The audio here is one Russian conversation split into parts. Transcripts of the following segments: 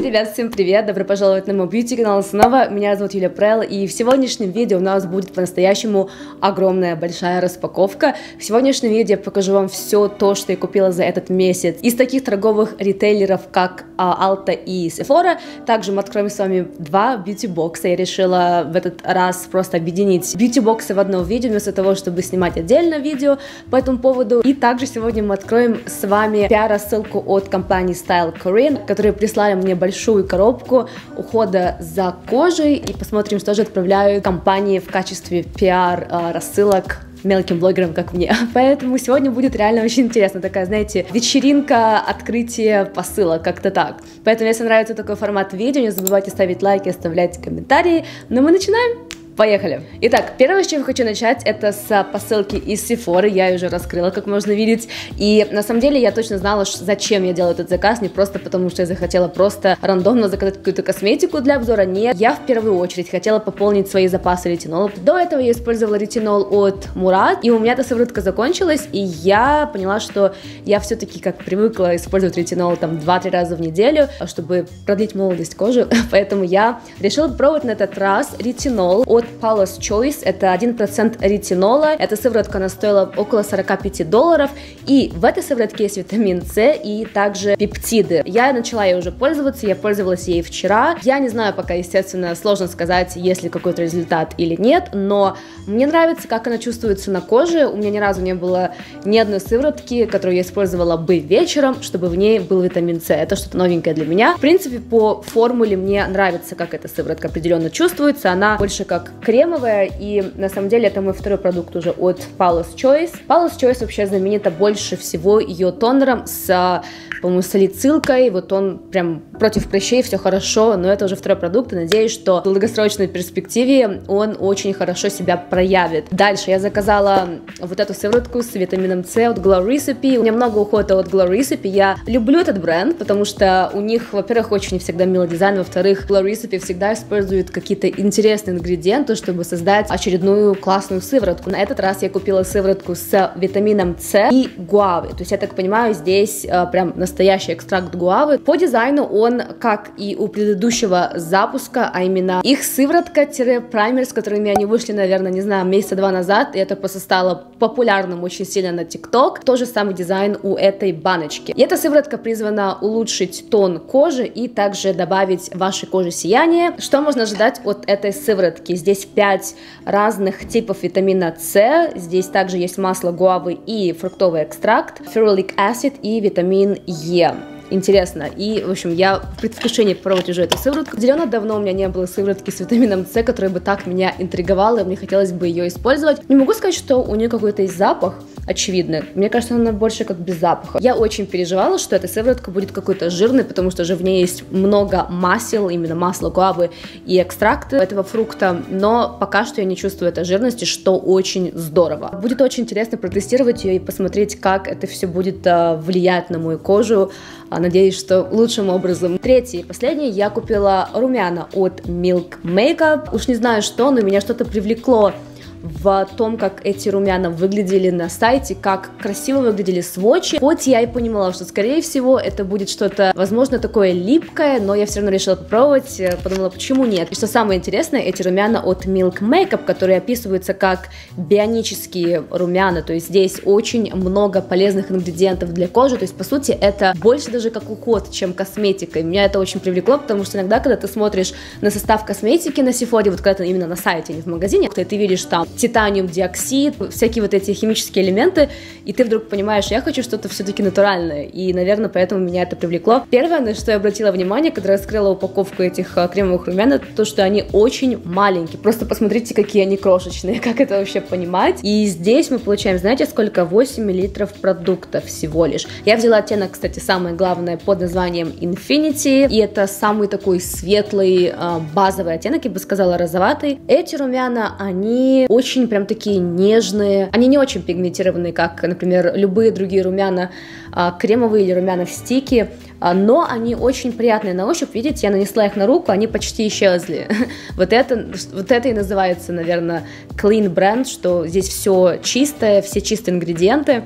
Ребят, всем привет! Добро пожаловать на мой бьюти-канал снова. Меня зовут Юлия Прел, и в сегодняшнем видео у нас будет по-настоящему огромная большая распаковка. В сегодняшнем видео я покажу вам все то, что я купила за этот месяц. Из таких торговых ритейлеров, как Ulta и Sephora, также мы откроем с вами два бьюти-бокса. Я решила в этот раз просто объединить бьюти-боксы в одно видео, вместо того, чтобы снимать отдельно видео по этому поводу. И также сегодня мы откроем с вами пиар-рассылку от компании Style Korean, которые прислали мне большую коробку ухода за кожей, и посмотрим, что же отправляют компании в качестве пиар-рассылок мелким блогерам, как мне. Поэтому сегодня будет реально очень интересно. Такая, знаете, вечеринка, открытие посылок, как-то так. Поэтому, если нравится такой формат видео, не забывайте ставить лайки, оставлять комментарии. Ну, мы начинаем! Поехали! Итак, первое, с чего я хочу начать, это с посылки из Sephora. Я ее уже раскрыла, как можно видеть. И на самом деле я точно знала, зачем я делаю этот заказ. Не просто потому, что я захотела просто рандомно заказать какую-то косметику для обзора. Нет, я в первую очередь хотела пополнить свои запасы ретинола. До этого я использовала ретинол от Murad, и у меня эта сыворотка закончилась. И я поняла, что я все-таки как привыкла использовать ретинол там 2-3 раза в неделю, чтобы продлить молодость кожи. Поэтому я решила пробовать на этот раз ретинол от Paula's Choice, это 1% ретинола. Эта сыворотка, она стоила около $45, и в этой сыворотке есть витамин С и также пептиды. Я начала ей уже пользоваться, я пользовалась ей вчера. Я не знаю пока, естественно, сложно сказать, есть ли какой-то результат или нет, но мне нравится, как она чувствуется на коже. У меня ни разу не было ни одной сыворотки, которую я использовала бы вечером, чтобы в ней был витамин С. Это что-то новенькое для меня. В принципе, по формуле мне нравится, как эта сыворотка определенно чувствуется. Она больше как кремовая, и на самом деле это мой второй продукт уже от Paula's Choice. Paula's Choice вообще знаменита больше всего ее тонером с, по-моему, салицилкой. Вот он прям против прыщей, все хорошо, но это уже второй продукт, и надеюсь, что в долгосрочной перспективе он очень хорошо себя проявит. Дальше я заказала вот эту сыворотку с витамином С от Glow Recipe. У меня много ухода от Glow Recipe. Я люблю этот бренд, потому что у них, во-первых, очень всегда милый дизайн, во-вторых, Glow Recipe всегда используют какие-то интересные ингредиенты, чтобы создать очередную классную сыворотку. На этот раз я купила сыворотку с витамином С и гуавы. То есть, я так понимаю, здесь прям настоящий экстракт гуавы. По дизайну он, как и у предыдущего запуска, а именно их сыворотка-праймер, с которыми они вышли, наверное, не знаю, месяца два назад, и это просто стало популярным очень сильно на TikTok. Тот же самый дизайн у этой баночки. И эта сыворотка призвана улучшить тон кожи и также добавить вашей коже сияние. Что можно ожидать от этой сыворотки? Здесь 5 разных типов витамина С, здесь также есть масло гуавы и фруктовый экстракт, ferulic acid и витамин Е. Интересно. И, в общем, я в предвкушении пробовать уже эту сыворотку. Делено давно у меня не было сыворотки с витамином С, которая бы так меня интриговала, и мне хотелось бы ее использовать. Не могу сказать, что у нее какой-то есть запах, очевидно. Мне кажется, она больше как без запаха. Я очень переживала, что эта сыворотка будет какой-то жирной, потому что же в ней есть много масел, именно масло гуавы и экстракты этого фрукта, но пока что я не чувствую этой жирности, что очень здорово. Будет очень интересно протестировать ее и посмотреть, как это все будет влиять на мою кожу. Надеюсь, что лучшим образом. Третье и последнее, я купила румяна от Milk Makeup. Уж не знаю что, но меня что-то привлекло в том, как эти румяна выглядели на сайте, как красиво выглядели свотчи. Хоть я и понимала, что, скорее всего, это будет что-то, возможно, такое липкое, но я все равно решила попробовать, подумала, почему нет. И что самое интересное, эти румяна от Milk Makeup, которые описываются как бионические румяна, то есть здесь очень много полезных ингредиентов для кожи, то есть, по сути, это больше даже как уход, чем косметика. И меня это очень привлекло, потому что иногда, когда ты смотришь на состав косметики на Sephora, вот когда ты именно на сайте или в магазине, когда ты видишь там титаниум, диоксид, всякие вот эти химические элементы, и ты вдруг понимаешь, я хочу что-то все-таки натуральное, и, наверное, поэтому меня это привлекло. Первое, на что я обратила внимание, когда раскрыла упаковку этих кремовых румян, это то, что они очень маленькие, просто посмотрите, какие они крошечные, как это вообще понимать. И здесь мы получаем, знаете, сколько? 8 миллилитров продукта всего лишь. Я взяла оттенок, кстати, самое главное, под названием Infinity, и это самый такой светлый базовый оттенок, я бы сказала, розоватый. Эти румяна, они очень прям такие нежные, они не очень пигментированные, как, например, любые другие румяна, кремовые или румяна в стике, но они очень приятные на ощупь. Видите, я нанесла их на руку, они почти исчезли. Вот это и называется, наверное, clean brand, что здесь все чистое, все чистые ингредиенты.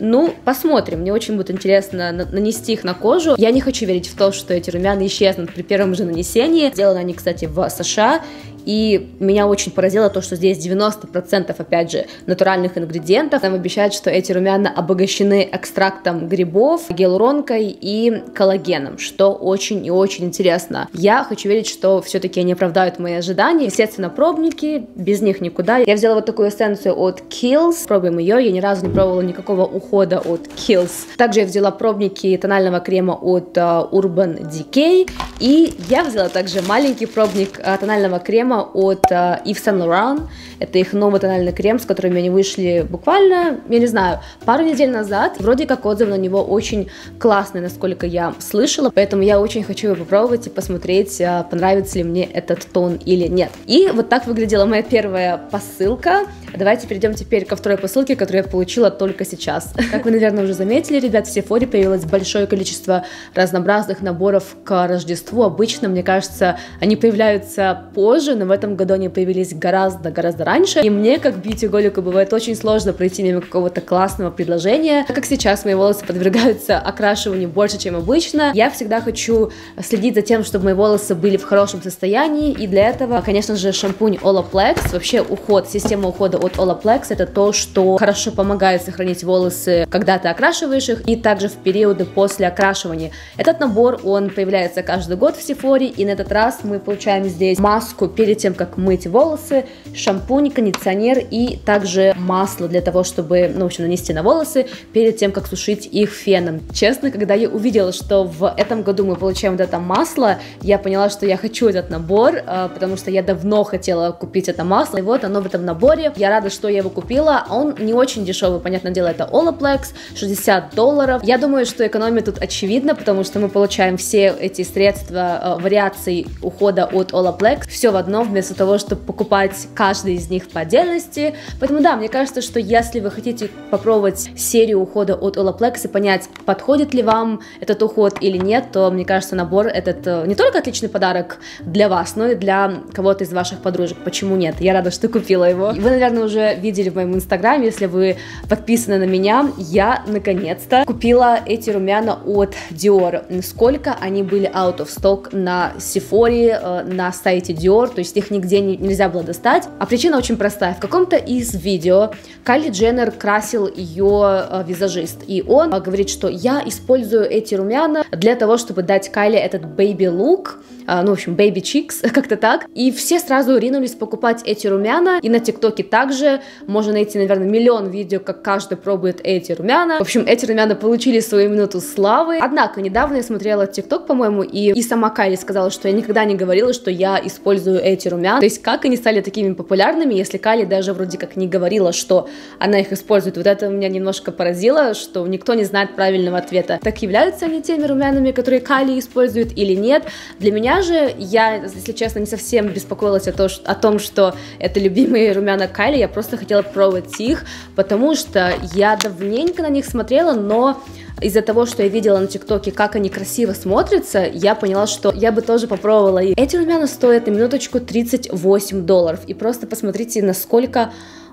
Ну, посмотрим. Мне очень будет интересно нанести их на кожу. Я не хочу верить в то, что эти румяна исчезнут при первом же нанесении. Сделаны они, кстати, в США. И меня очень поразило то, что здесь 90%, опять же, натуральных ингредиентов. Нам обещают, что эти румяна обогащены экстрактом грибов, гиалуронкой и коллагеном, что очень и очень интересно. Я хочу верить, что все-таки они оправдают мои ожидания. Естественно, пробники, без них никуда. Я взяла вот такую эссенцию от Kiehl's. Пробуем ее, я ни разу не пробовала никакого ухода от Kiehl's. Также я взяла пробники тонального крема от Urban Decay. И я взяла также маленький пробник тонального крема от Eve Sunrun. Это их новый тональный крем, с которыми они вышли буквально, я не знаю, пару недель назад. Вроде как отзывы на него очень классные, насколько я слышала. Поэтому я очень хочу его попробовать и посмотреть, понравится ли мне этот тон или нет. И вот так выглядела моя первая посылка. Давайте перейдем теперь ко второй посылке, которую я получила только сейчас. Как вы, наверное, уже заметили, ребят, в Sephora появилось большое количество разнообразных наборов к Рождеству. Обычно, мне кажется, они появляются позже, но в этом году они появились гораздо раньше. И мне, как бьюти-голику, бывает очень сложно пройти мимо какого-то классного предложения. Так как сейчас мои волосы подвергаются окрашиванию больше, чем обычно, я всегда хочу следить за тем, чтобы мои волосы были в хорошем состоянии. И для этого, конечно же, шампунь Olaplex, вообще уход, система ухода от Olaplex, это то, что хорошо помогает сохранить волосы, когда ты окрашиваешь их, и также в периоды после окрашивания. Этот набор, он появляется каждый год в Sephora, и на этот раз мы получаем здесь маску перед тем, как мыть волосы, шампунь, кондиционер и также масло для того, чтобы, ну, в общем, нанести на волосы перед тем, как сушить их феном. Честно, когда я увидела, что в этом году мы получаем вот это масло, я поняла, что я хочу этот набор, потому что я давно хотела купить это масло, и вот оно в этом наборе. Я рада, что я его купила. Он не очень дешевый, понятное дело, это Olaplex, $60. Я думаю, что экономия тут очевидна, потому что мы получаем все эти средства, вариаций ухода от Olaplex, все в одном, вместо того, чтобы покупать каждый из них по отдельности. Поэтому да, мне кажется, что если вы хотите попробовать серию ухода от Olaplex и понять, подходит ли вам этот уход или нет, то мне кажется, набор этот не только отличный подарок для вас, но и для кого-то из ваших подружек. Почему нет? Я рада, что купила его. Вы, наверное, уже видели в моем инстаграме, если вы подписаны на меня, я наконец-то купила эти румяна от Dior. Сколько они были out of stock на Sephora, на сайте Dior, то есть их нигде нельзя было достать. А причина очень простая. В каком-то из видео Кайли Дженнер красил ее визажист, и он говорит, что я использую эти румяна для того, чтобы дать Кайли этот baby-лук, ну, в общем, baby cheeks, как-то так. И все сразу ринулись покупать эти румяна, и на ТикТоке также можно найти, наверное, миллион видео, как каждый пробует эти румяна. В общем, эти румяна получили свою минуту славы. Однако, недавно я смотрела ТикТок, по-моему, и сама Кайли сказала, что я никогда не говорила, что я использую эти румяна. То есть, как они стали такими популярными, если Кайли даже вроде как не говорила, что она их использует. Вот это меня немножко поразило, что никто не знает правильного ответа. Так являются они теми румянами, которые Кайли использует или нет? Для меня же, я, если честно, не совсем беспокоилась о том, что это любимые румяна Кайли, я просто хотела пробовать их, потому что я давненько на них смотрела, но из-за того, что я видела на ТикТоке, как они красиво смотрятся, я поняла, что я бы тоже попробовала их. Эти румяна стоят на минуточку $38. И просто посмотрите, насколько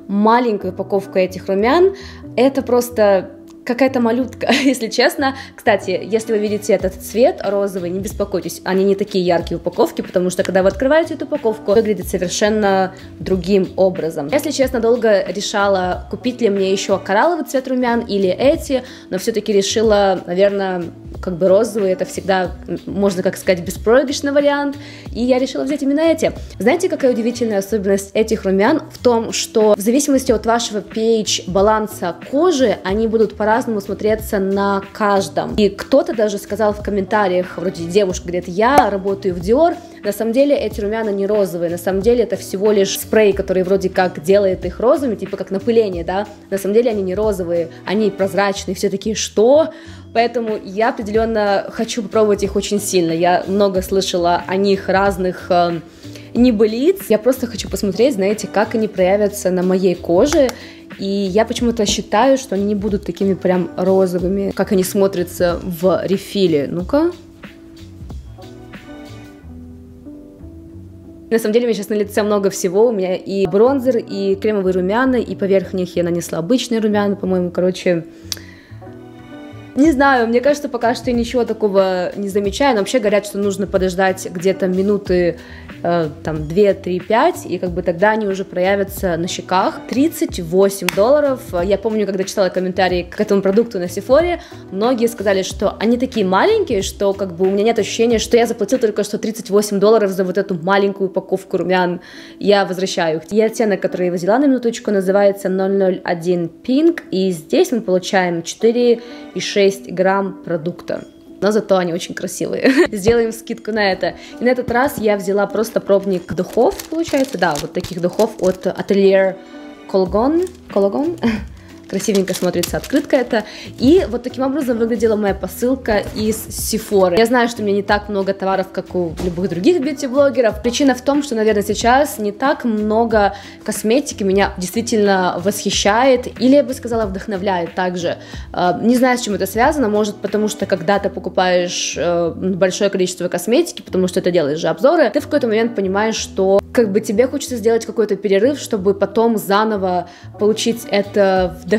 маленькая упаковка этих румян. Это просто какая-то малютка, если честно. Кстати, если вы видите этот цвет розовый, не беспокойтесь, они не такие яркие упаковки, потому что когда вы открываете эту упаковку, выглядит совершенно другим образом. Если честно, долго решала, купить ли мне еще коралловый цвет румян или эти, но все-таки решила, наверное, как бы розовый, это всегда, можно как сказать, беспроигрышный вариант, и я решила взять именно эти. Знаете, какая удивительная особенность этих румян? В том, что в зависимости от вашего pH баланса кожи, они будут по-разному смотреться на каждом. И кто-то даже сказал в комментариях, вроде девушка говорит, я работаю в Dior, на самом деле эти румяна не розовые, на самом деле это всего лишь спрей, который вроде как делает их розовыми, типа как напыление, да, на самом деле они не розовые, они прозрачные, все такие, что? Поэтому я определенно хочу попробовать их очень сильно. Я много слышала о них разных небылиц. Я просто хочу посмотреть, знаете, как они проявятся на моей коже. И я почему-то считаю, что они не будут такими прям розовыми, как они смотрятся в рефиле. Ну-ка. На самом деле у меня сейчас на лице много всего, у меня и бронзер, и кремовые румяна, и поверх них я нанесла обычные румяна, по-моему, короче, Не знаю, мне кажется, пока что я ничего такого не замечаю. Но вообще говорят, что нужно подождать где-то минуты там 2, 3, 5, и как бы тогда они уже проявятся на щеках. $38. Я помню, когда читала комментарии к этому продукту на Сефоре, многие сказали, что они такие маленькие, что как бы у меня нет ощущения, что я заплатила только что $38 за вот эту маленькую упаковку румян. Я возвращаю их. И оттенок, который я взяла на минуточку, называется 001 Pink, и здесь мы получаем 4,6 грамм продукта. Но зато они очень красивые. Сделаем скидку на это. И на этот раз я взяла просто пробник духов, получается, да, вот таких духов от Atelier Colgon. Colgon? Красивенько смотрится открытка это. И вот таким образом выглядела моя посылка из Sephora. Я знаю, что у меня не так много товаров, как у любых других бьюти-блогеров. Причина в том, что, наверное, сейчас не так много косметики меня действительно восхищает. Или, я бы сказала, вдохновляет также. Не знаю, с чем это связано. Может, потому что когда ты покупаешь большое количество косметики, потому что ты делаешь же обзоры, ты в какой-то момент понимаешь, что как бы тебе хочется сделать какой-то перерыв, чтобы потом заново получить это вдохновение.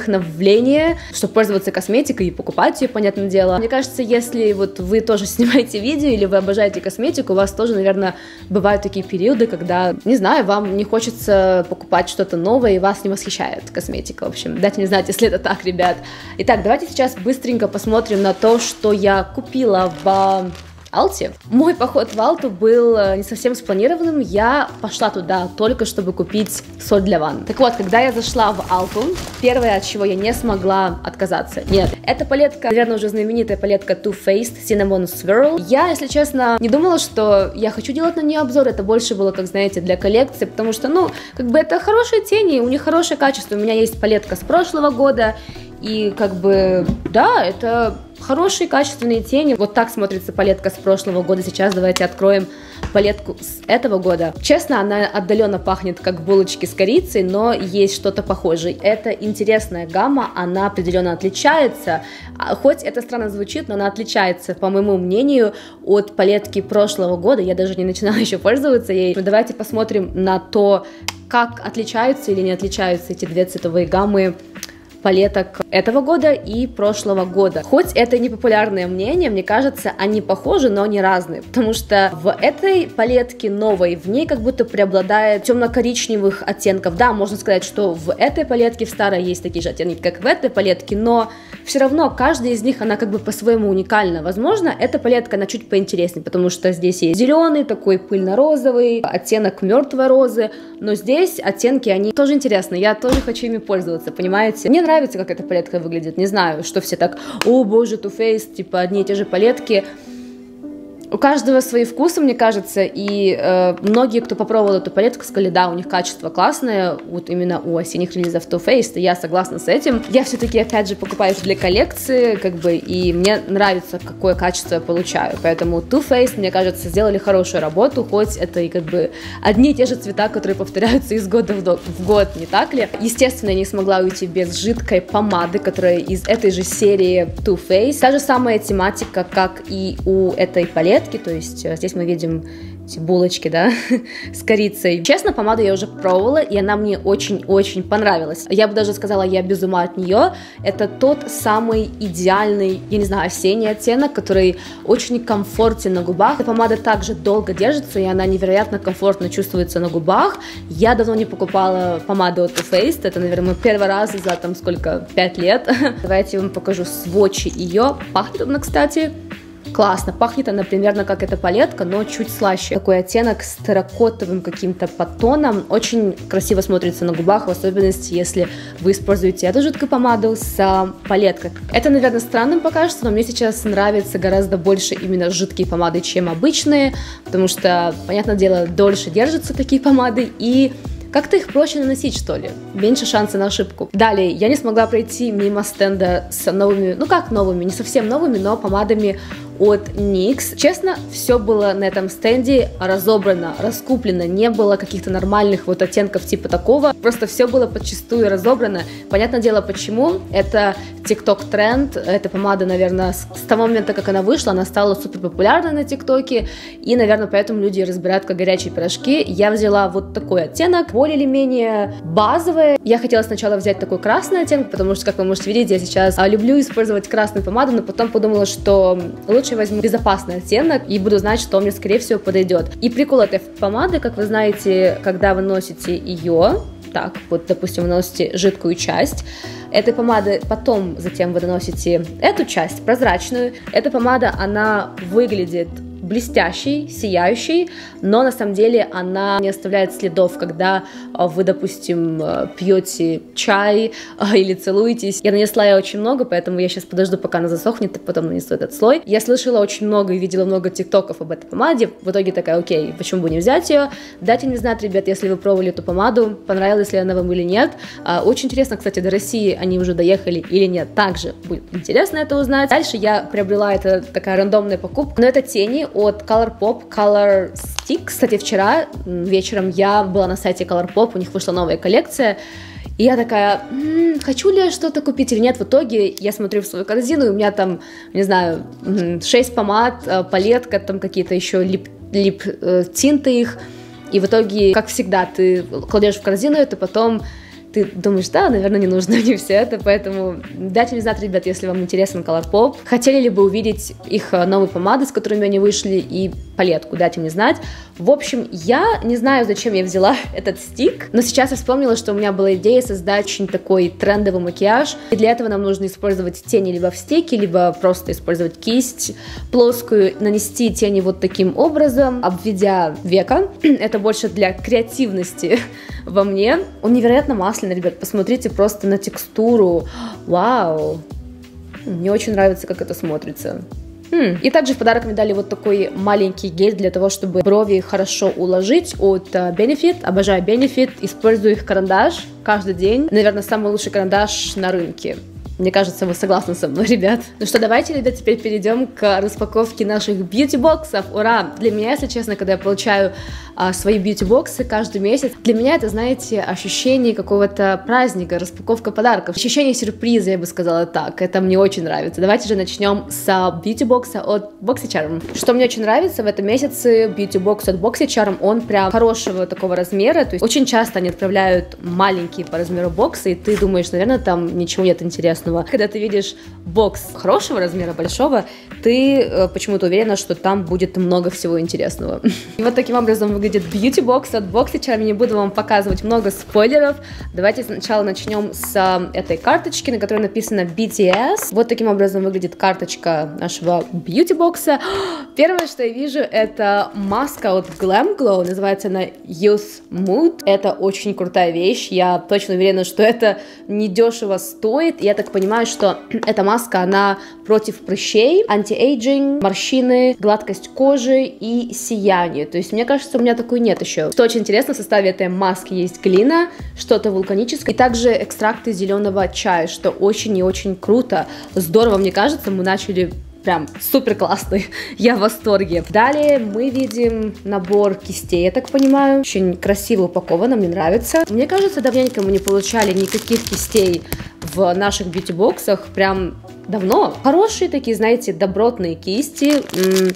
Чтобы пользоваться косметикой и покупать ее, понятное дело. Мне кажется, если вот вы тоже снимаете видео или вы обожаете косметику, у вас тоже, наверное, бывают такие периоды, когда, не знаю, вам не хочется покупать что-то новое и вас не восхищает косметика. В общем, дайте мне знать, если это так, ребят. Итак, давайте сейчас быстренько посмотрим на то, что я купила в Алте. Мой поход в Алту был не совсем спланированным, я пошла туда только чтобы купить соль для ванны. Так вот, когда я зашла в Алту, первое, от чего я не смогла отказаться, нет, это палетка, наверное, уже знаменитая палетка Too Faced Cinnamon Swirl. Я, если честно, не думала, что я хочу делать на нее обзор, это больше было, как знаете, для коллекции, потому что, ну, как бы это хорошие тени, у них хорошее качество, у меня есть палетка с прошлого года, и как бы, да, это хорошие качественные тени. Вот так смотрится палетка с прошлого года. Сейчас давайте откроем палетку с этого года. Честно, она отдаленно пахнет как булочки с корицей, но есть что-то похожее. Это интересная гамма, она определенно отличается. Хоть это странно звучит, но она отличается, по моему мнению, от палетки прошлого года. Я даже не начинала еще пользоваться ей. Но давайте посмотрим на то, как отличаются или не отличаются эти две цветовые гаммы палеток этого года и прошлого года. Хоть это и не популярное мнение, мне кажется, они похожи, но они разные, потому что в этой палетке новой, в ней как будто преобладает темно-коричневых оттенков. Да, можно сказать, что в этой палетке, в старой, есть такие же оттенки, как в этой палетке, но все равно каждая из них, она как бы по-своему уникальна. Возможно, эта палетка, она чуть поинтереснее, потому что здесь есть зеленый, такой пыльно-розовый, оттенок мертвой розы, но здесь оттенки, они тоже интересны, я тоже хочу ими пользоваться, понимаете? Мне нравится, как эта палетка выглядит, не знаю, что все так, о боже, Too Faced, типа одни и те же палетки. У каждого свои вкусы, мне кажется, и многие, кто попробовал эту палетку, сказали, да, у них качество классное, вот именно у осенних релизов Too Faced, и я согласна с этим. Я все-таки, опять же, покупаю для коллекции, как бы, и мне нравится, какое качество я получаю, поэтому Too Faced, мне кажется, сделали хорошую работу, хоть это и как бы одни и те же цвета, которые повторяются из года в год, не так ли? Естественно, я не смогла уйти без жидкой помады, которая из этой же серии Too Faced, та же самая тематика, как и у этой палетки. То есть здесь мы видим эти булочки, да, с корицей. Честно, помаду я уже пробовала, и она мне очень-очень понравилась. Я бы даже сказала, я без ума от нее. Это тот самый идеальный, я не знаю, осенний оттенок, который очень комфортен на губах. Эта помада также долго держится, и она невероятно комфортно чувствуется на губах. Я давно не покупала помаду от Too Faced. Это, наверное, первый раз за, там, сколько, 5 лет. Давайте я вам покажу свотчи ее. Пахнет она, кстати, классно, пахнет она примерно как эта палетка, но чуть слаще. Такой оттенок с терракотовым каким-то подтоном. Очень красиво смотрится на губах, в особенности, если вы используете эту жидкую помаду с палеткой. Это, наверное, странным покажется, но мне сейчас нравится гораздо больше именно жидкие помады, чем обычные, потому что, понятное дело, дольше держатся такие помады и как-то их проще наносить, что ли. Меньше шанса на ошибку. Далее, я не смогла пройти мимо стенда с новыми, ну как новыми, не совсем новыми, но помадами от NYX. Честно, все было на этом стенде разобрано, раскуплено, не было каких-то нормальных вот оттенков типа такого, просто все было подчистую разобрано. Понятное дело, почему. Это TikTok тренд, эта помада, наверное, с того момента, как она вышла, она стала супер популярна на ТикТоке, и, наверное, поэтому люди разбирают как горячие пирожки. Я взяла вот такой оттенок, более или менее базовый. Я хотела сначала взять такой красный оттенок, потому что, как вы можете видеть, я сейчас люблю использовать красную помаду, но потом подумала, что лучше возьму безопасный оттенок и буду знать, что мне, скорее всего, подойдет. И прикол этой помады, как вы знаете, когда вы носите ее, так, вот, допустим, вы наносите жидкую часть этой помады, потом затем вы наносите эту часть, прозрачную. Эта помада, она выглядит блестящий, сияющий, но на самом деле она не оставляет следов, когда вы, допустим, пьете чай или целуетесь. Я нанесла ее очень много, поэтому я сейчас подожду, пока она засохнет, и потом нанесу этот слой. Я слышала очень много и видела много тиктоков об этой помаде, в итоге такая, окей, почему бы не взять ее? Дайте мне знать, ребят, если вы пробовали эту помаду, понравилась ли она вам или нет. Очень интересно, кстати, до России они уже доехали или нет, также будет интересно это узнать. Дальше я приобрела, это такая рандомная покупка, но это тени от Colorpop, Color Stick. Кстати, вчера вечером я была на сайте Colorpop, у них вышла новая коллекция, и я такая, хочу ли я что-то купить или нет. В итоге я смотрю в свою корзину, и у меня там, не знаю, 6 помад, палетка, там какие-то еще лип-тинты их, и в итоге, как всегда, ты кладешь в корзину это, потом ты думаешь, да, наверное, не нужно мне все это, поэтому дайте мне знать, ребят, если вам интересен Colourpop. Хотели ли бы увидеть их новые помады, с которыми они вышли, и палетку, дайте мне знать. В общем, я не знаю, зачем я взяла этот стик, но сейчас я вспомнила, что у меня была идея создать очень такой трендовый макияж, и для этого нам нужно использовать тени либо в стике, либо просто использовать кисть плоскую, нанести тени вот таким образом, обведя века. Это больше для креативности во мне. Он невероятно масляный, ребят, посмотрите просто на текстуру. Вау! Мне очень нравится, как это смотрится. И также в подарок мне дали вот такой маленький гель для того, чтобы брови хорошо уложить, от Benefit. Обожаю Benefit, использую их карандаш каждый день. Наверное, самый лучший карандаш на рынке. Мне кажется, вы согласны со мной, ребят. Ну что, давайте, ребят, теперь перейдем к распаковке наших бьюти-боксов. Ура! Для меня, если честно, когда я получаю свои бьюти-боксы каждый месяц, для меня это, знаете, ощущение какого-то праздника, распаковка подарков. Ощущение сюрприза, я бы сказала так. Это мне очень нравится. Давайте же начнем с бьюти-бокса от Boxy Charm. Что мне очень нравится в этом месяце, бьюти-бокс от Boxy Charm, он прям хорошего такого размера. То есть очень часто они отправляют маленькие по размеру боксы, и ты думаешь, наверное, там ничего нет интересного. Когда ты видишь бокс хорошего размера, большого, ты почему-то уверена, что там будет много всего интересного. И вот таким образом выглядит бьюти-бокс от Boxy Charm. Я не буду вам показывать много спойлеров. Давайте сначала начнем с этой карточки, на которой написано BTS. Вот таким образом выглядит карточка нашего бьюти-бокса. Первое, что я вижу, это маска от Glam Glow. Называется она Youth Mood. Это очень крутая вещь. Я точно уверена, что это недешево стоит. Я так понимаю, что эта маска, она против прыщей, антиэйджинг, морщины, гладкость кожи и сияние. То есть, мне кажется, у меня такой нет еще. Что очень интересно, в составе этой маски есть глина, что-то вулканическое, и также экстракты зеленого чая, что очень и очень круто. Здорово, мне кажется, мы начали прям супер классный, я в восторге. Далее мы видим набор кистей, я так понимаю, очень красиво упаковано, мне нравится. Мне кажется, давненько мы не получали никаких кистей в наших бьюти-боксах, прям давно. Хорошие такие, знаете, добротные кисти.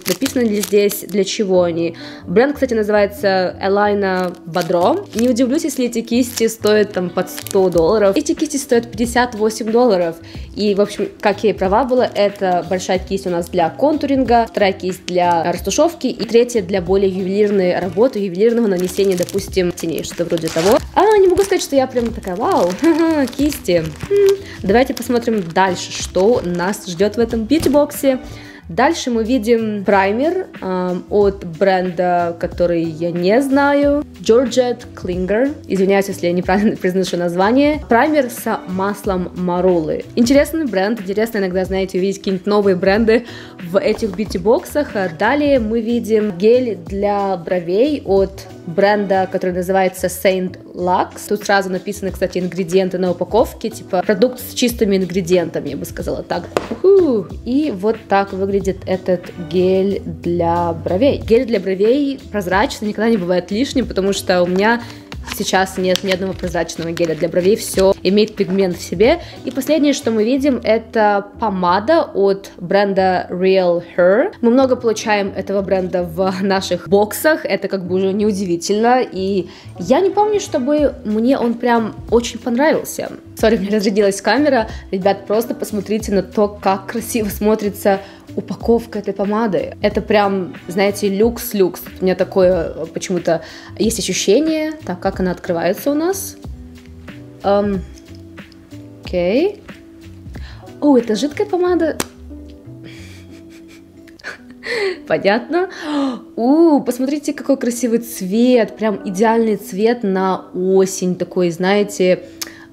Написано ли здесь, для чего они? Бренд, кстати, называется Elaina Badro. Не удивлюсь, если эти кисти стоят там под $100. Эти кисти стоят $58. И, в общем, как я и права была, это большая кисть у нас для контуринга, вторая кисть для растушевки и третья для более ювелирной работы, ювелирного нанесения, допустим, теней, что-то вроде того. Не могу сказать, что я прям такая, вау, кисти. Давайте посмотрим дальше, что нас ждет в этом бьюти-боксе. Дальше мы видим праймер от бренда, который я не знаю, Georgette Klinger. Извиняюсь, если я неправильно произношу название. Праймер с маслом марулы. Интересный бренд, интересно иногда, знаете, увидеть какие-нибудь новые бренды в этих бьюти-боксах. Далее мы видим гель для бровей от бренда, который называется Saint Lux. Тут сразу написаны, кстати, ингредиенты на упаковке, типа продукт с чистыми ингредиентами, я бы сказала так. И вот так выглядит этот гель для бровей. Гель для бровей прозрачный, никогда не бывает лишним, потому что у меня сейчас нет ни одного прозрачного геля для бровей, все имеет пигмент в себе. И последнее, что мы видим, это помада от бренда Real Her. Мы много получаем этого бренда в наших боксах, это как бы уже неудивительно. И я не помню, чтобы мне он прям очень понравился. Сори, у меня разрядилась камера. Ребят, просто посмотрите на то, как красиво смотрится упаковка этой помады. Это прям, знаете, люкс-люкс. У меня такое почему-то есть ощущение. Так, как она открывается у нас? Окей. О, это жидкая помада. Понятно. Посмотрите, какой красивый цвет. Прям идеальный цвет на осень. Такой, знаете,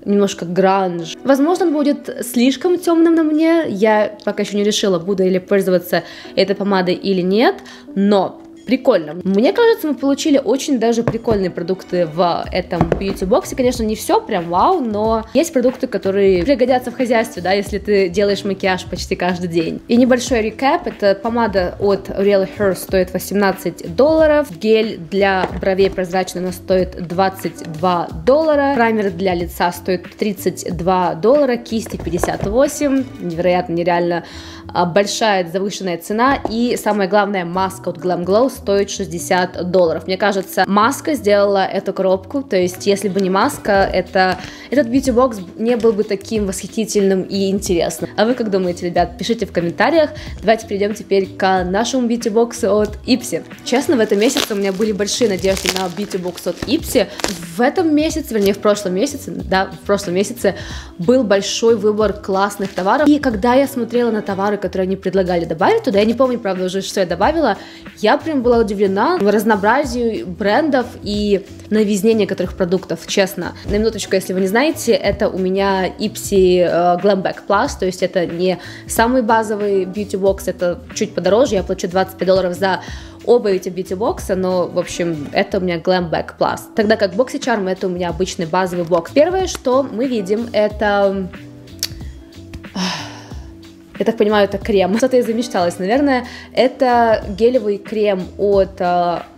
немножко гранж. Возможно, он будет слишком темным на мне. Я пока еще не решила, буду ли пользоваться этой помадой или нет. Но прикольно. Мне кажется, мы получили очень даже прикольные продукты в этом бьюти-боксе. Конечно, не все прям вау, но есть продукты, которые пригодятся в хозяйстве, да, если ты делаешь макияж почти каждый день. И небольшой рекап. Эта помада от Real Her стоит $18. Гель для бровей прозрачный у нас стоит $22. Праймер для лица стоит $32. Кисти $58. Невероятно, нереально большая завышенная цена. И самое главное, маска от Glam Glow стоит $60. Мне кажется, маска сделала эту коробку. То есть, если бы не маска, этот бьюти-бокс не был бы таким восхитительным и интересным. А вы как думаете, ребят? Пишите в комментариях. Давайте перейдем теперь к нашему бьюти-боксу от Ipsy. Честно, в этом месяце у меня были большие надежды на бьюти-бокс от Ipsy. В этом месяце, вернее, в прошлом месяце был большой выбор классных товаров. И когда я смотрела на товары, которые они предлагали добавить туда, я не помню, правда, уже, что я добавила, я прям была удивлена разнообразию брендов и новизне некоторых продуктов, честно. На минуточку, если вы не знаете, это у меня Ipsy Glam Back Plus, то есть это не самый базовый бьюти-бокс, это чуть подороже, я плачу $25 за оба эти бьюти-бокса, но, в общем, это у меня Glam Back Plus, тогда как Boxy Charm это у меня обычный базовый бокс. Первое, что мы видим, это... Я так понимаю, это крем. Что-то я замечталась, наверное. Это гелевый крем от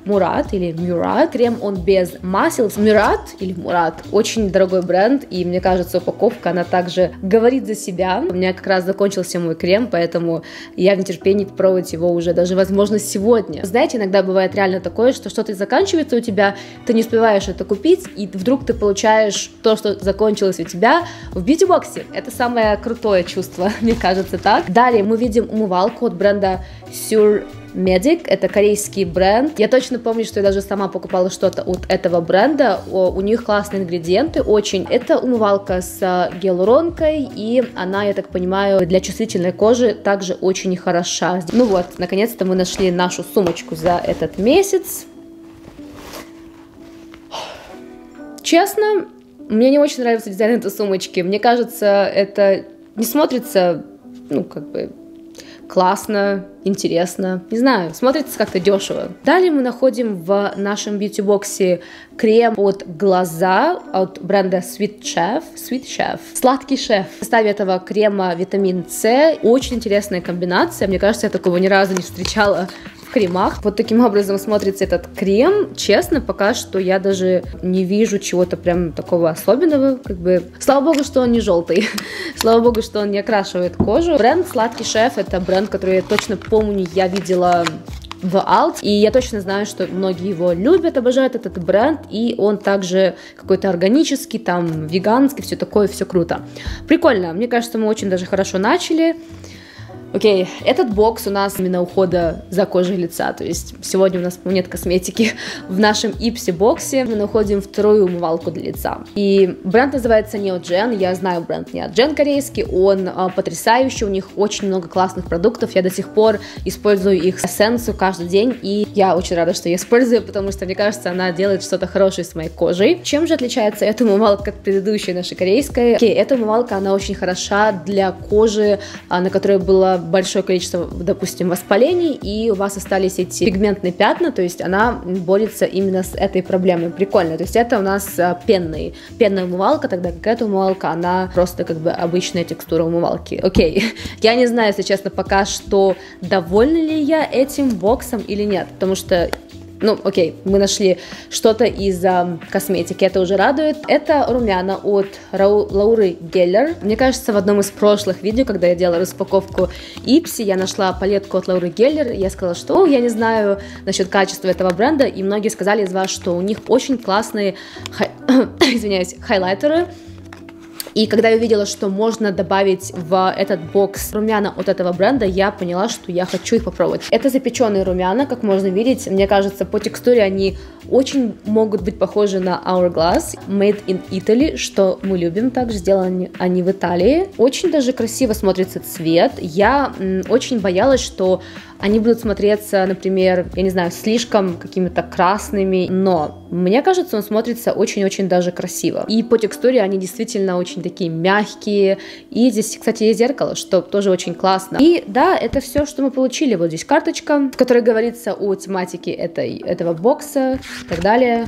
Murad или Murad. Крем, он без масел. Murad или Murad. Очень дорогой бренд. И мне кажется, упаковка, она также говорит за себя. У меня как раз закончился мой крем, поэтому я в нетерпении пробовать его уже даже, возможно, сегодня. Знаете, иногда бывает реально такое, что что-то заканчивается у тебя, ты не успеваешь это купить, и вдруг ты получаешь то, что закончилось у тебя в бьюти-боксе. Это самое крутое чувство, мне кажется, так. Далее мы видим умывалку от бренда Sur Medic, это корейский бренд. Я точно помню, что я даже сама покупала что-то от этого бренда. У них классные ингредиенты, очень. Это умывалка с гиалуронкой, и она, я так понимаю, для чувствительной кожи также очень хороша. Ну вот, наконец-то мы нашли нашу сумочку за этот месяц. Честно, мне не очень нравится дизайн этой сумочки. Мне кажется, это не смотрится... Ну, как бы классно, интересно, не знаю, смотрится как-то дешево. Далее мы находим в нашем бьюти-боксе крем от глаза от бренда Sweet Chef, сладкий шеф. В составе этого крема витамин С, очень интересная комбинация, мне кажется, я такого ни разу не встречала в кремах. Вот таким образом смотрится этот крем. Честно, пока что я даже не вижу чего-то прям такого особенного, как бы. Слава богу, что он не желтый. Слава богу, что он не окрашивает кожу. Бренд «Сладкий шеф» — это бренд, который я точно помню, я видела в Ulta, и я точно знаю, что многие его любят, обожают этот бренд, и он также какой-то органический, там, веганский, все такое, все круто. Прикольно, мне кажется, мы очень даже хорошо начали. Окей, этот бокс у нас именно ухода за кожей лица, то есть сегодня у нас нет косметики. В нашем Ipsy боксе мы находим вторую умывалку для лица. И бренд называется Neogen, я знаю бренд Neogen корейский, он потрясающий, у них очень много классных продуктов, я до сих пор использую их эссенцию каждый день, и я очень рада, что я использую, потому что, мне кажется, она делает что-то хорошее с моей кожей. Чем же отличается эта умывалка от предыдущей нашей корейской? Окей, эта умывалка, она очень хороша для кожи, на которой было большое количество, допустим, воспалений, и у вас остались эти пигментные пятна, то есть она борется именно с этой проблемой. Прикольно, то есть это у нас пенная умывалка, тогда как эта умывалка, она просто как бы обычная текстура умывалки. Окей, я не знаю, если честно, пока что довольна ли я этим боксом или нет, потому что... Ну, окей, мы нашли что-то из косметики, это уже радует. Это румяна от Лауры Геллер. Мне кажется, в одном из прошлых видео, когда я делала распаковку Ipsy, я нашла палетку от Лауры Геллер, я сказала, что я не знаю насчет качества этого бренда, и многие сказали из вас, что у них очень классные хайлайтеры. И когда я увидела, что можно добавить в этот бокс румяна от этого бренда, я поняла, что я хочу их попробовать. Это запеченные румяна, как можно видеть. Мне кажется, по текстуре они очень могут быть похожи на Hourglass. Made in Italy, что мы любим. Также сделаны они в Италии. Очень даже красиво смотрится цвет. Я очень боялась, что они будут смотреться, например, я не знаю, слишком какими-то красными. Но мне кажется, он смотрится очень-очень даже красиво. И по текстуре они действительно очень такие мягкие. И здесь, кстати, есть зеркало, что тоже очень классно. И да, это все, что мы получили. Вот здесь карточка, в которой говорится о тематике этого бокса и так далее.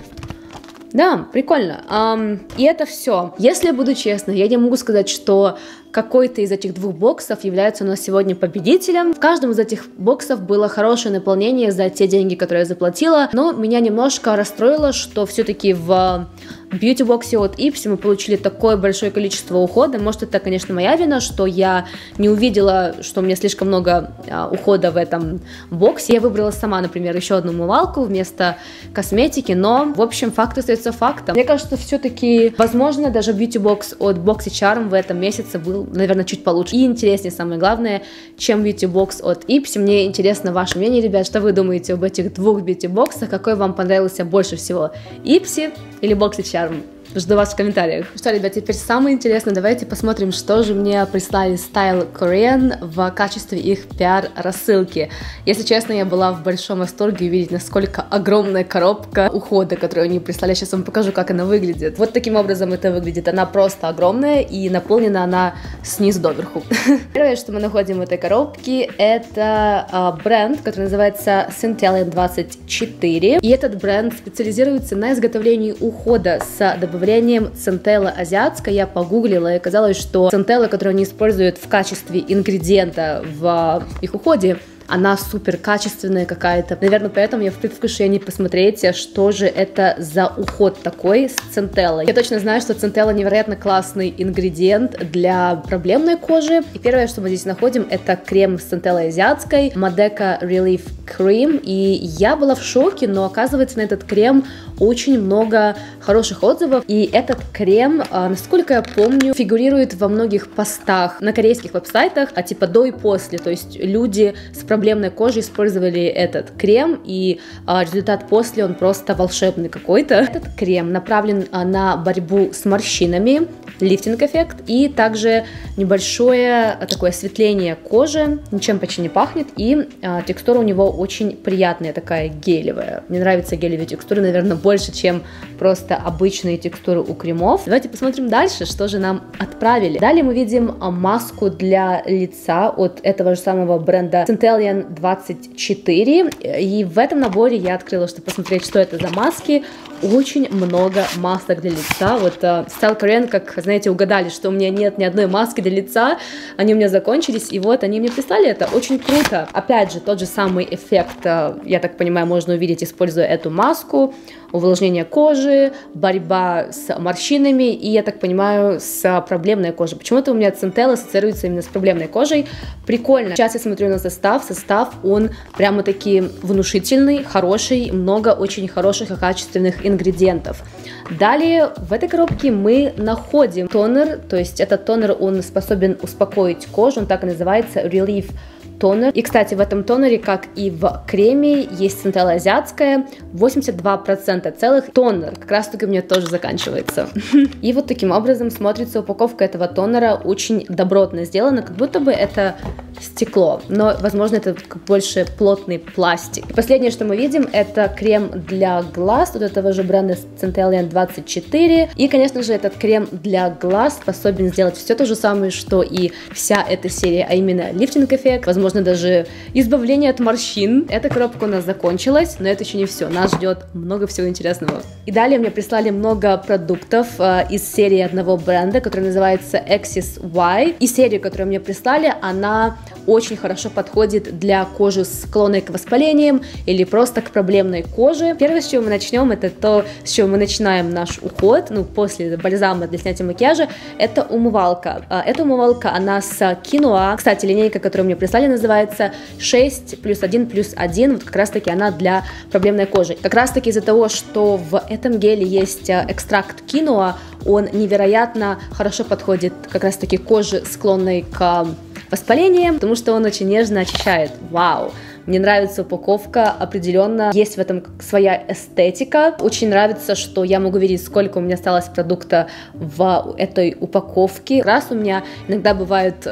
Да, прикольно. И это все. Если я буду честна, я не могу сказать, что какой-то из этих двух боксов является у нас сегодня победителем. В каждом из этих боксов было хорошее наполнение за те деньги, которые я заплатила. Но меня немножко расстроило, что все-таки в бьюти-боксе от Ipsy мы получили такое большое количество ухода. Может, это, конечно, моя вина, что я не увидела, что у меня слишком много ухода в этом боксе. Я выбрала сама, например, еще одну умывалку вместо косметики, но, в общем, факт остается фактом. Мне кажется, все-таки, возможно, даже бьюти-бокс от Boxy Charm в этом месяце был, наверное, чуть получше и интереснее, самое главное, чем бьюти-бокс от Ipsy. Мне интересно ваше мнение, ребят, что вы думаете об этих двух бьюти-боксах, какой вам понравился больше всего, Ipsy или Boxy Charm? Жду вас в комментариях. Что, ребят, теперь самое интересное. Давайте посмотрим, что же мне прислали Style Korean в качестве их пиар-рассылки. Если честно, я была в большом восторге увидеть, насколько огромная коробка ухода, которую они прислали. Сейчас вам покажу, как она выглядит. Вот таким образом это выглядит. Она просто огромная и наполнена она снизу доверху. Первое, что мы находим в этой коробке, это бренд, который называется Centellian 24. И этот бренд специализируется на изготовлении ухода с добавлением центелла азиатской. Я погуглила, и оказалось, что центелла, которую они используют в качестве ингредиента в их уходе, она супер качественная какая-то. Наверное, поэтому я в предвкушении посмотреть, что же это за уход такой с центеллой. Я точно знаю, что центелла невероятно классный ингредиент для проблемной кожи. И первое, что мы здесь находим, это крем с центеллой азиатской, Modeca Relief Cream. И я была в шоке, но оказывается, на этот крем очень много хороших отзывов. И этот крем, насколько я помню, фигурирует во многих постах на корейских веб-сайтах, типа до и после. То есть люди с проблемной кожей использовали этот крем, и результат после, он просто волшебный какой-то. Этот крем направлен на борьбу с морщинами, лифтинг-эффект, и также небольшое такое осветление кожи, ничем почти не пахнет, и текстура у него очень приятная, такая гелевая. Мне нравятся гелевые текстуры, наверное, больше, чем просто обычные текстуры у кремов. Давайте посмотрим дальше, что же нам отправили. Далее мы видим маску для лица от этого же самого бренда Centellian 24, и в этом наборе я открыла, чтобы посмотреть, что это за маски. Очень много масок для лица. Вот Style Korean, как, знаете, угадали, что у меня нет ни одной маски для лица, они у меня закончились, и вот они мне прислали это. Очень круто. Опять же, тот же самый эффект, я так понимаю, можно увидеть, используя эту маску. Увлажнение кожи, борьба с морщинами и, я так понимаю, с проблемной кожей. Почему-то у меня центелла ассоциируется именно с проблемной кожей. Прикольно. Сейчас я смотрю на состав. Состав, он прямо-таки внушительный, хороший, много очень хороших и качественных ингредиентов. Далее в этой коробке мы находим тонер, то есть этот тонер, он способен успокоить кожу, он так и называется Relief Тонер. И, кстати, в этом тонере, как и в креме, есть центелла азиатская, 82% целых. Тонер как раз-таки у меня тоже заканчивается. И вот таким образом смотрится упаковка этого тонера, очень добротно сделана, как будто бы это стекло, но, возможно, это больше плотный пластик. И последнее, что мы видим, это крем для глаз от этого же бренда Centellian 24. И, конечно же, этот крем для глаз способен сделать все то же самое, что и вся эта серия, а именно лифтинг-эффект, возможно, даже избавление от морщин. Эта коробка у нас закончилась, но это еще не все. Нас ждет много всего интересного. И далее мне прислали много продуктов из серии одного бренда, который называется Axis Y. И серия, которую мне прислали, она очень хорошо подходит для кожи, склонной к воспалениям или просто к проблемной коже. Первое, с чего мы начнем, это то, с чего мы начинаем наш уход, ну, после бальзама для снятия макияжа, это умывалка. Эта умывалка, она с киноа. Кстати, линейка, которую мне прислали, называется 6+1+1. Вот как раз таки она для проблемной кожи. Как раз таки из-за того, что в этом геле есть экстракт киноа, он невероятно хорошо подходит как раз таки коже, склонной к воспалением, потому что он очень нежно очищает. Вау! Мне нравится упаковка, определенно есть в этом своя эстетика. Очень нравится, что я могу видеть, сколько у меня осталось продукта в этой упаковке. Раз у меня иногда бывают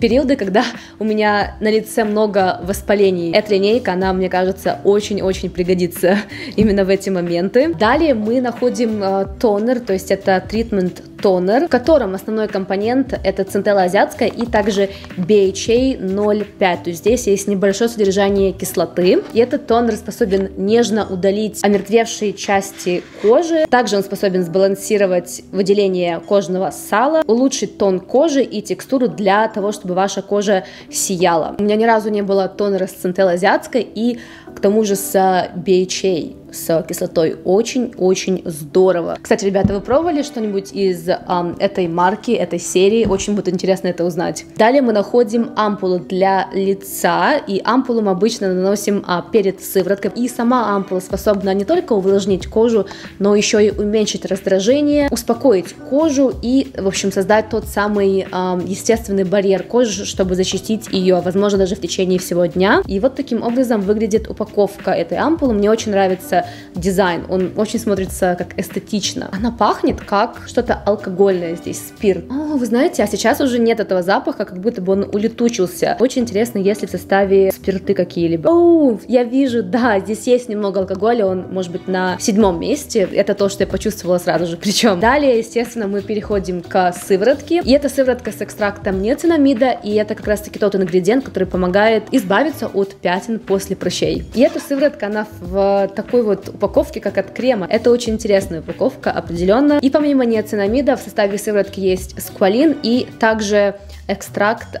периоды, когда у меня на лице много воспалений. Эта линейка, она, мне кажется, очень-очень пригодится именно в эти моменты. Далее мы находим тонер, то есть это тритмент-тонер, в котором основной компонент это центелла азиатская и также BHA 0,5. То есть здесь есть небольшое содержание кислоты. И этот тонер способен нежно удалить омертвевшие части кожи. Также он способен сбалансировать выделение кожного сала, улучшить тон кожи и текстуру для того, чтобы ваша кожа сияла. У меня ни разу не было тонера с центеллой азиатской и к тому же с BHA, с кислотой. Очень-очень здорово. Кстати, ребята, вы пробовали что-нибудь из этой марки, этой серии? Очень будет интересно это узнать. Далее мы находим ампулу для лица, и ампулу мы обычно наносим перед сывороткой. И сама ампула способна не только увлажнить кожу, но еще и уменьшить раздражение, успокоить кожу и, в общем, создать тот самый естественный барьер кожи, чтобы защитить ее, возможно, даже в течение всего дня. И вот таким образом выглядит упаковка этой ампулы. Мне очень нравится дизайн, он очень смотрится как эстетично. Она пахнет как что-то алкогольное, здесь спирт. О, вы знаете, а сейчас уже нет этого запаха, как будто бы он улетучился. Очень интересно, если в составе спирты какие-либо. О, я вижу, да, здесь есть немного алкоголя, он может быть на 7-м месте. Это то, что я почувствовала сразу же. Причем далее, естественно, мы переходим к сыворотке. И это сыворотка с экстрактом неоцинамида, и это как раз таки тот ингредиент, который помогает избавиться от пятен после прыщей. И эта сыворотка, она в такой вот упаковки, как от крема. Это очень интересная упаковка, определенно. И помимо неоцинамида в составе сыворотки есть сквалин и также экстракт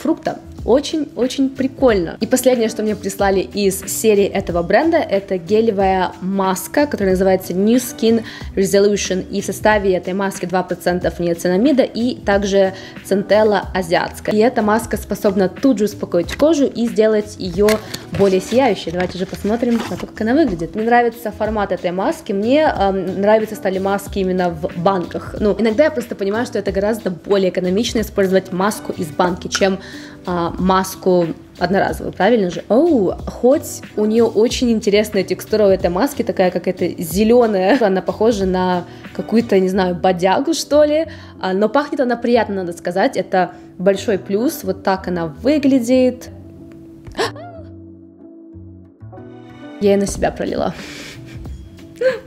фрукта. Очень-очень прикольно. И последнее, что мне прислали из серии этого бренда, это гелевая маска, которая называется New Skin Resolution. И в составе этой маски 2% неоцинамида и также центелла азиатская. И эта маска способна тут же успокоить кожу и сделать ее более сияющей. Давайте же посмотрим на то, как она выглядит. Мне нравится формат этой маски. Мне нравятся стали маски именно в банках. Ну, иногда я просто понимаю, что это гораздо более экономично использовать маску из банки, чем маску одноразовую, правильно же? Оу, хоть у нее очень интересная текстура у этой маски, такая как эта зеленая, она похожа на какую-то, не знаю, бодягу что ли, но пахнет она приятно, надо сказать, это большой плюс, вот так она выглядит. Я ее на себя пролила.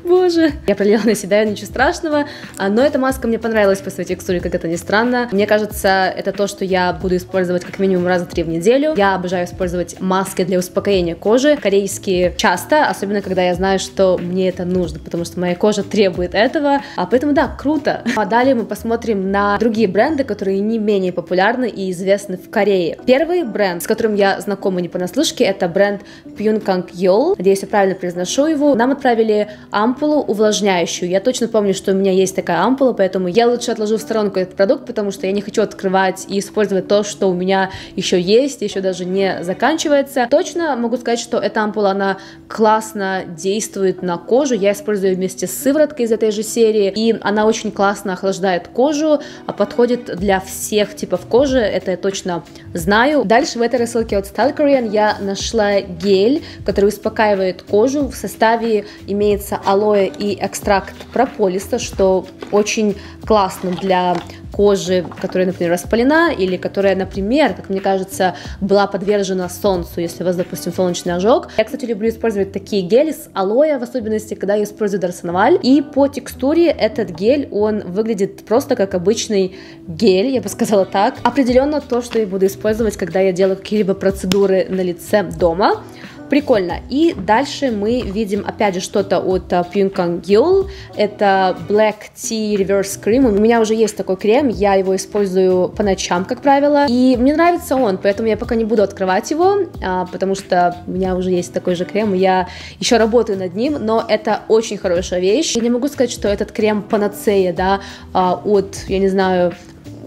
Боже, я пролила на себя, ничего страшного, но эта маска мне понравилась по своей текстуре, как это ни странно. Мне кажется, это то, что я буду использовать как минимум раза 3 в неделю. Я обожаю использовать маски для успокоения кожи, корейские часто, особенно когда я знаю, что мне это нужно, потому что моя кожа требует этого, поэтому да, круто. А далее мы посмотрим на другие бренды, которые не менее популярны и известны в Корее. Первый бренд, с которым я знакома не понаслышке, это бренд Pyunkang Yul, надеюсь, я правильно произношу его. Нам отправили ампулу увлажняющую. Я точно помню, что у меня есть такая ампула, поэтому я лучше отложу в сторонку этот продукт, потому что я не хочу открывать и использовать то, что у меня еще есть, еще даже не заканчивается. Точно могу сказать, что эта ампула, она классно действует на кожу. Я использую ее вместе с сывороткой из этой же серии, и она очень классно охлаждает кожу, подходит для всех типов кожи, это я точно знаю. Дальше в этой рассылке от Style Korean я нашла гель, который успокаивает кожу. В составе имеется добавляется алоэ и экстракт прополиса, что очень классно для кожи, которая, например, воспалена или которая, например, как мне кажется, была подвержена солнцу, если у вас, допустим, солнечный ожог. Я, кстати, люблю использовать такие гели с алоэ, в особенности, когда я использую дарсонваль. И по текстуре этот гель, он выглядит просто как обычный гель, я бы сказала так. Определенно то, что я буду использовать, когда я делаю какие-либо процедуры на лице дома. Прикольно. И дальше мы видим, опять же, что-то от Pyunkang Yul. Это Black Tea Reverse Cream. У меня уже есть такой крем, я его использую по ночам, как правило. И мне нравится он, поэтому я пока не буду открывать его, потому что у меня уже есть такой же крем, и я еще работаю над ним, но это очень хорошая вещь. Я не могу сказать, что этот крем панацея, да, от, я не знаю,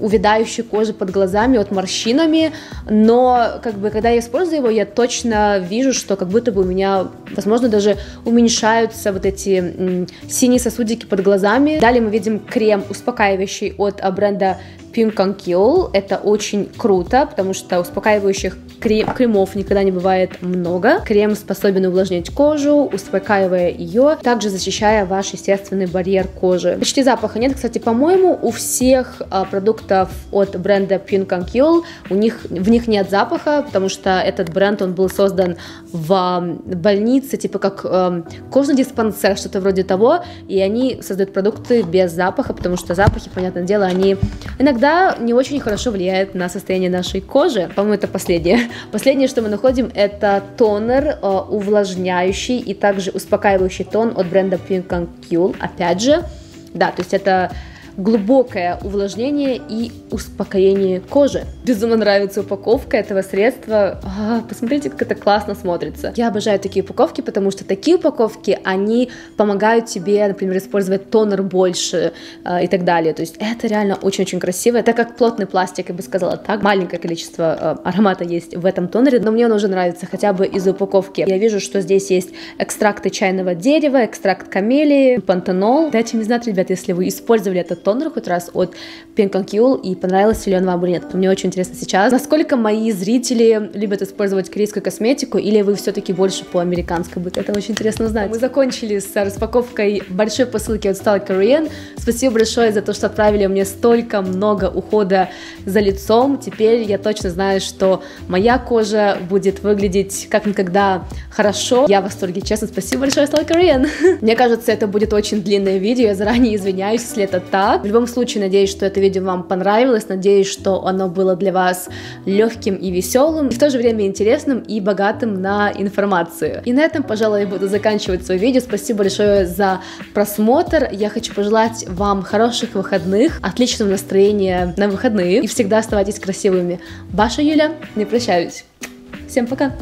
увядающей кожи под глазами, от морщинами, но как бы когда я использую его, я точно вижу, что как будто бы у меня, возможно, даже уменьшаются вот эти синие сосудики под глазами. Далее мы видим крем успокаивающий от бренда Pyunkang Yul. Это очень круто, потому что успокаивающих кремов никогда не бывает много. Крем способен увлажнять кожу, успокаивая ее, также защищая ваш естественный барьер кожи. Почти запаха нет, кстати, по-моему, у всех продуктов от бренда Pyunkang Yul, в них нет запаха, потому что этот бренд, он был создан в больнице, типа как кожный диспансер, что-то вроде того, и они создают продукты без запаха, потому что запахи, понятное дело, они иногда не очень хорошо влияет на состояние нашей кожи. По-моему, это последнее. Последнее, что мы находим, это тонер увлажняющий и также успокаивающий тон от бренда Pyunkang Yul. Опять же, да, то есть это глубокое увлажнение и успокоение кожи. Безумно нравится упаковка этого средства. Посмотрите, как это классно смотрится. Я обожаю такие упаковки, потому что такие упаковки, они помогают тебе, например, использовать тонер больше и так далее. То есть это реально очень-очень красиво. Это как плотный пластик, я бы сказала так. Маленькое количество аромата есть в этом тонере, но мне он уже нравится, хотя бы из-за упаковки. Я вижу, что здесь есть экстракты чайного дерева, экстракт камелии, пантенол. Дайте мне знать, ребят, если вы использовали этот тонер хоть раз от Pyunkang Yul и понравился ли он вам или нет. Мне очень интересно сейчас, насколько мои зрители любят использовать корейскую косметику, или вы все-таки больше по американской будете. Это очень интересно узнать. Мы закончили с распаковкой большой посылки от Style Korean. Спасибо большое за то, что отправили мне столько много ухода за лицом. Теперь я точно знаю, что моя кожа будет выглядеть как никогда хорошо. Я в восторге, честно. Спасибо большое, Style Korean. Мне кажется, это будет очень длинное видео. Я заранее извиняюсь, если это так. В любом случае, надеюсь, что это видео вам понравилось, надеюсь, что оно было для вас легким и веселым, и в то же время интересным и богатым на информацию. И на этом, пожалуй, я буду заканчивать свое видео. Спасибо большое за просмотр. Я хочу пожелать вам хороших выходных, отличного настроения на выходные, и всегда оставайтесь красивыми. Ваша Юля, не прощаюсь. Всем пока!